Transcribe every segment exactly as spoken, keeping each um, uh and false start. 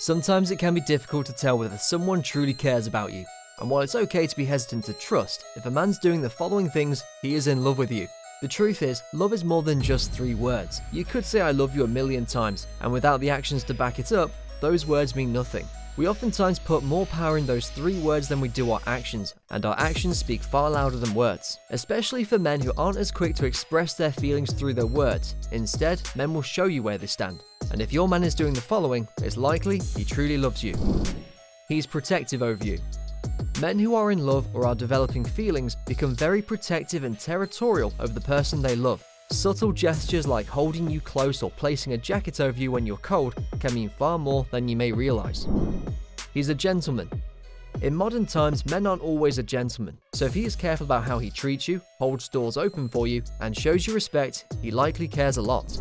Sometimes it can be difficult to tell whether someone truly cares about you, and while it's okay to be hesitant to trust, if a man's doing the following things, he is in love with you. The truth is, love is more than just three words. You could say I love you a million times, and without the actions to back it up, those words mean nothing. We oftentimes put more power in those three words than we do our actions, and our actions speak far louder than words, especially for men who aren't as quick to express their feelings through their words. Instead, men will show you where they stand. And if your man is doing the following, it's likely he truly loves you. He's protective over you. Men who are in love or are developing feelings become very protective and territorial over the person they love. Subtle gestures like holding you close or placing a jacket over you when you're cold can mean far more than you may realize. He's a gentleman. In modern times, men aren't always a gentleman, so if he is careful about how he treats you, holds doors open for you, and shows you respect, he likely cares a lot.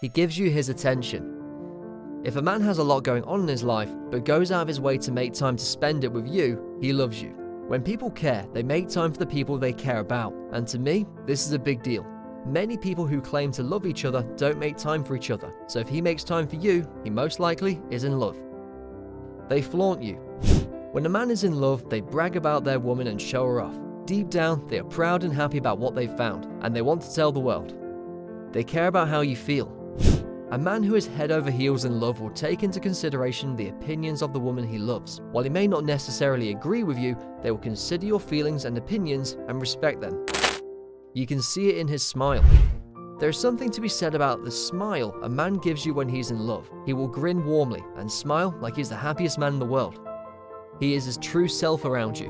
He gives you his attention. If a man has a lot going on in his life, but goes out of his way to make time to spend it with you, he loves you. When people care, they make time for the people they care about, and to me, this is a big deal. Many people who claim to love each other don't make time for each other, so if he makes time for you, he most likely is in love. They flaunt you. When a man is in love, they brag about their woman and show her off. Deep down, they are proud and happy about what they've found, and they want to tell the world. They care about how you feel. A man who is head over heels in love will take into consideration the opinions of the woman he loves. While he may not necessarily agree with you, they will consider your feelings and opinions and respect them. You can see it in his smile. There's something to be said about the smile a man gives you when he's in love. He will grin warmly and smile like he's the happiest man in the world. He is his true self around you.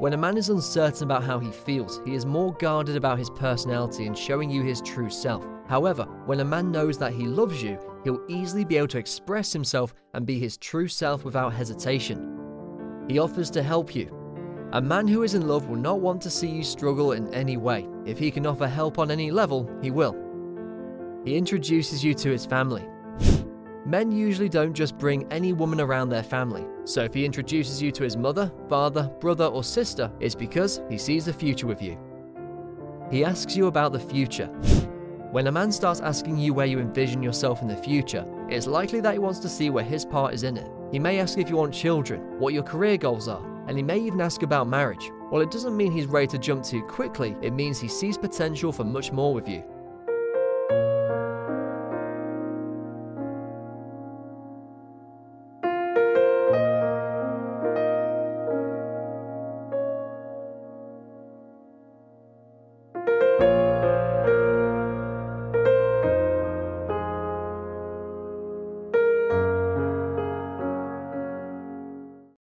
When a man is uncertain about how he feels, he is more guarded about his personality and showing you his true self. However, when a man knows that he loves you, he'll easily be able to express himself and be his true self without hesitation. He offers to help you. A man who is in love will not want to see you struggle in any way. If he can offer help on any level, he will. He introduces you to his family. Men usually don't just bring any woman around their family, so if he introduces you to his mother, father, brother, or sister, it's because he sees the future with you. He asks you about the future. When a man starts asking you where you envision yourself in the future, it's likely that he wants to see where his part is in it. He may ask if you want children, what your career goals are, and he may even ask about marriage. While it doesn't mean he's ready to jump too quickly, it means he sees potential for much more with you.